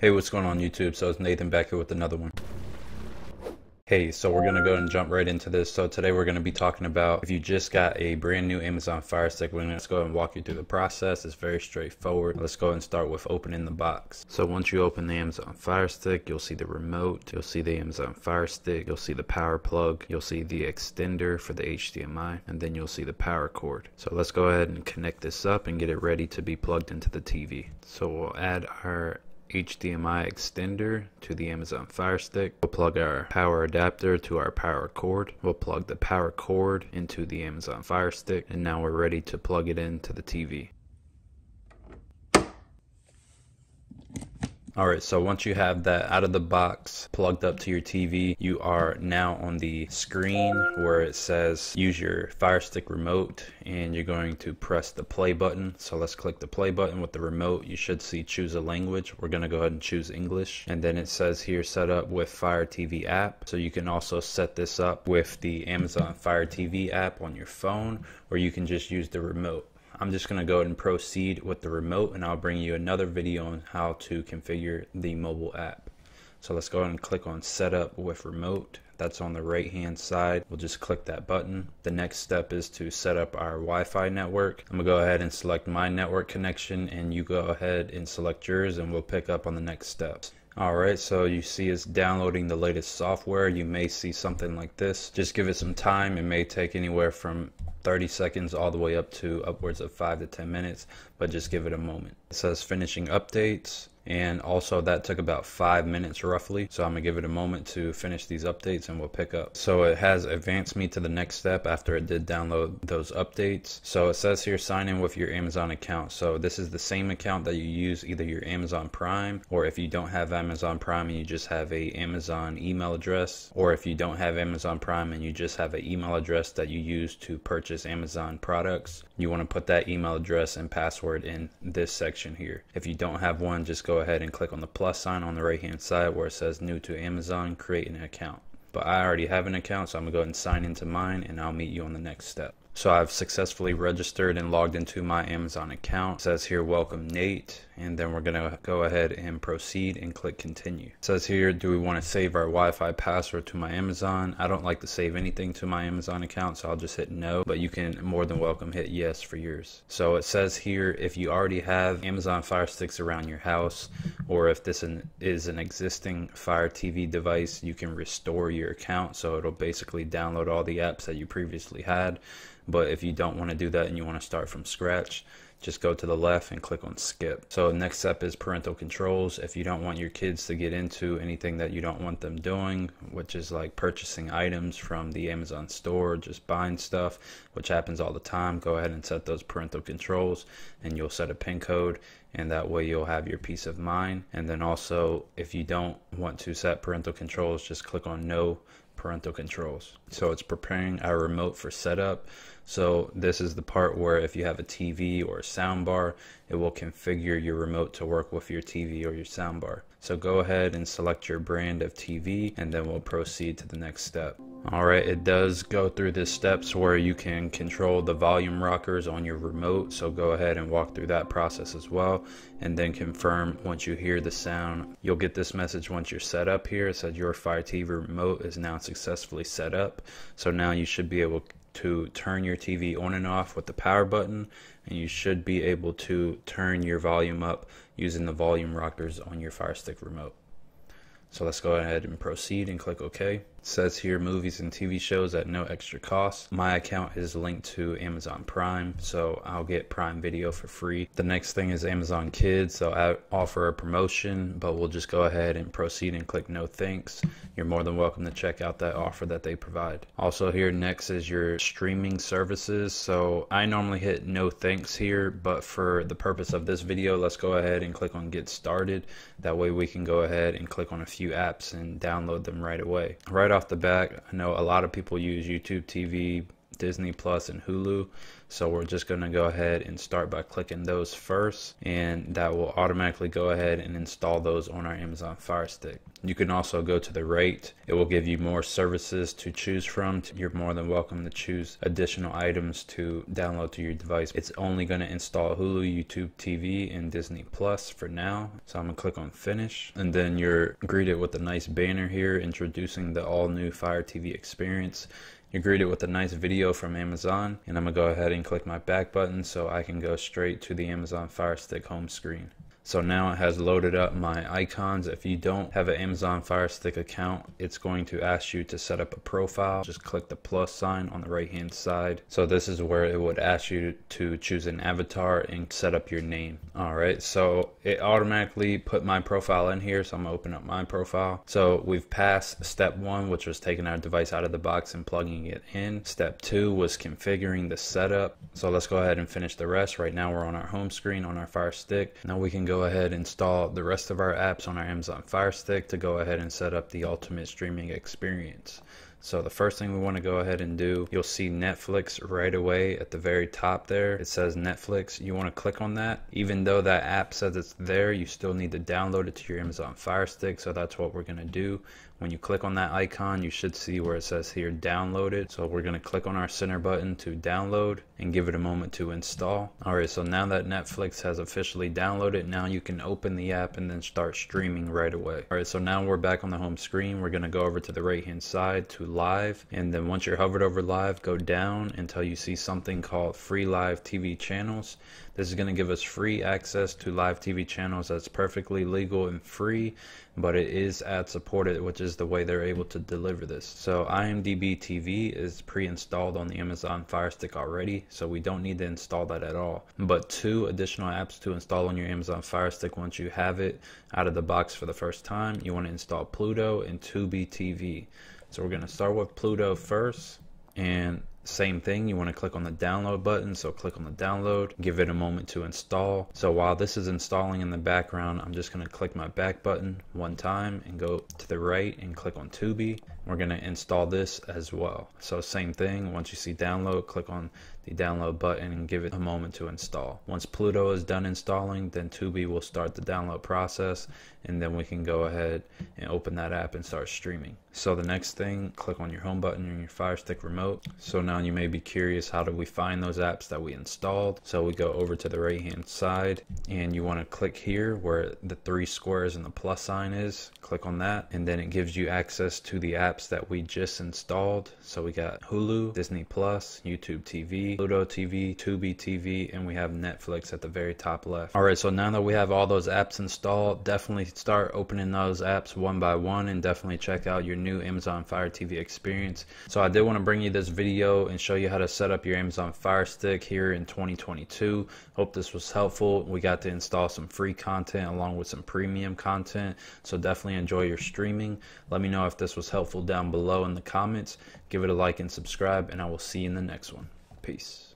Hey, what's going on YouTube? So it's Nathan back here with another one. Hey, so we're gonna go and jump right into this. So today we're gonna be talking about if you just got a brand new Amazon Fire Stick, we're gonna just go and walk you through the process. It's very straightforward. Let's go and start with opening the box. So once you open the Amazon Fire Stick, you'll see the remote, you'll see the Amazon Fire Stick, you'll see the power plug, you'll see the extender for the HDMI, and then you'll see the power cord. So let's go ahead and connect this up and get it ready to be plugged into the TV. So we'll add our HDMI extender to the Amazon Fire Stick. We'll plug our power adapter to our power cord. We'll plug the power cord into the Amazon Fire Stick, and now we're ready to plug it into the TV. Alright, so once you have that out of the box plugged up to your TV, you are now on the screen where it says use your Fire Stick remote, and you're going to press the play button. So let's click the play button with the remote. You should see choose a language. We're going to go ahead and choose English. And then it says here set up with Fire TV app. So you can also set this up with the Amazon Fire TV app on your phone, or you can just use the remote. I'm just going to go ahead and proceed with the remote, and I'll bring you another video on how to configure the mobile app. So let's go ahead and click on setup with remote. That's on the right hand side. We'll just click that button. The next step is to set up our Wi-Fi network. I'm going to go ahead and select my network connection, and you go ahead and select yours, and we'll pick up on the next steps. Alright, so you see it's downloading the latest software. You may see something like this. Just give it some time. It may take anywhere from 30 seconds all the way up to upwards of 5 to 10 minutes, but just give it a moment. It says finishing updates, and also that took about 5 minutes roughly, so I'm going to give it a moment to finish these updates and we'll pick up. So it has advanced me to the next step after it did download those updates. So it says here sign in with your Amazon account. So this is the same account that you use either your Amazon Prime, or if you don't have Amazon Prime and you just have a Amazon email address, or if you don't have Amazon Prime and you just have an email address that you use to purchase Amazon products, you want to put that email address and password in this section here. If you don't have one, just go ahead and click on the plus sign on the right hand side where it says new to Amazon, create an account. But I already have an account, so I'm gonna go ahead and sign into mine, and I'll meet you on the next step. So I've successfully registered and logged into my Amazon account. It says here welcome Nate, and then we're gonna go ahead and proceed and click continue. It says here do we want to save our Wi-Fi password to my Amazon. I don't like to save anything to my Amazon account, so I'll just hit no, but you can more than welcome hit yes for yours. So it says here if you already have Amazon Fire Sticks around your house, or if this is an existing Fire TV device, you can restore your account, so it'll basically download all the apps that you previously had. But if you don't want to do that and you want to start from scratch, just go to the left and click on skip. So next step is parental controls. If you don't want your kids to get into anything that you don't want them doing, which is like purchasing items from the Amazon store, just buying stuff, which happens all the time, go ahead and set those parental controls, and you'll set a PIN code, and that way you'll have your peace of mind. And then also if you don't want to set parental controls, just click on no parental controls. So it's preparing our remote for setup. So this is the part where if you have a TV or a sound bar, it will configure your remote to work with your TV or your sound bar. So go ahead and select your brand of TV, and then we'll proceed to the next step. Alright, it does go through the steps where you can control the volume rockers on your remote, so go ahead and walk through that process as well, and then confirm once you hear the sound. You'll get this message once you're set up here. It says your Fire TV remote is now successfully set up. So now you should be able to turn your TV on and off with the power button, and you should be able to turn your volume up using the volume rockers on your Fire Stick remote. So let's go ahead and proceed and click OK. It says here movies and TV shows at no extra cost. My account is linked to Amazon Prime, so I'll get Prime Video for free. The next thing is Amazon Kids, so I offer a promotion, but we'll just go ahead and proceed and click no thanks. You're more than welcome to check out that offer that they provide. Also here next is your streaming services. So I normally hit no thanks here, but for the purpose of this video, let's go ahead and click on get started. That way we can go ahead and click on a few apps and download them right away. Right off the bat, I know a lot of people use YouTube TV, Disney Plus and Hulu. So we're just going to go ahead and start by clicking those first, and that will automatically go ahead and install those on our Amazon Fire Stick. You can also go to the rate. It will give you more services to choose from. You're more than welcome to choose additional items to download to your device. It's only going to install Hulu, YouTube TV, and Disney Plus for now. So I'm going to click on finish, and then you're greeted with a nice banner here introducing the all new Fire TV experience. You're greeted with a nice video from Amazon, and I'm going to go ahead and click my back button so I can go straight to the Amazon Fire Stick home screen. So now it has loaded up my icons. If you don't have an Amazon Fire Stick account, it's going to ask you to set up a profile. Just click the plus sign on the right hand side. So this is where it would ask you to choose an avatar and set up your name. Alright, so it automatically put my profile in here. So I'm going to open up my profile. So we've passed step one, which was taking our device out of the box and plugging it in. Step two was configuring the setup. So let's go ahead and finish the rest. Right now we're on our home screen on our Fire Stick. Now we can go ahead and install the rest of our apps on our Amazon Fire Stick to go ahead and set up the ultimate streaming experience. So the first thing we want to go ahead and do, you'll see Netflix right away at the very top there. It says Netflix. You want to click on that. Even though that app says it's there, you still need to download it to your Amazon Fire Stick. So that's what we're going to do. When you click on that icon, you should see where it says here download it. So we're going to click on our center button to download and give it a moment to install. Alright, so now that Netflix has officially downloaded, now you can open the app and then start streaming right away. Alright, so now we're back on the home screen. We're going to go over to the right hand side to live, and then once you're hovered over live, go down until you see something called free live TV channels. This is going to give us free access to live TV channels. That's perfectly legal and free, but it is ad supported, which is the way they're able to deliver this. So IMDb TV is pre-installed on the Amazon Fire Stick already, so we don't need to install that at all. But two additional apps to install on your Amazon Fire Stick once you have it out of the box for the first time. You want to install Pluto and Tubi TV. So we're going to start with Pluto first, and same thing, you want to click on the download button. So click on the download, give it a moment to install. So while this is installing in the background, I'm just going to click my back button one time and go to the right and click on Tubi. We're going to install this as well. So same thing, once you see download, click on the download button and give it a moment to install. Once Pluto is done installing, then Tubi will start the download process, and then we can go ahead and open that app and start streaming. So the next thing, click on your home button and your Fire Stick remote. So now you may be curious, how do we find those apps that we installed? So we go over to the right hand side, and you want to click here where the three squares and the plus sign is. Click on that, and then it gives you access to the apps that we just installed. So we got Hulu, Disney Plus, YouTube TV, Pluto TV, Tubi TV, and we have Netflix at the very top left. Alright, so now that we have all those apps installed, definitely start opening those apps one by one, and definitely check out your new Amazon Fire TV experience. So I did want to bring you this video and show you how to set up your Amazon Fire Stick here in 2022. Hope this was helpful. We got to install some free content along with some premium content, so definitely enjoy your streaming. Let me know if this was helpful down below in the comments. Give it a like and subscribe, and I will see you in the next one. Peace.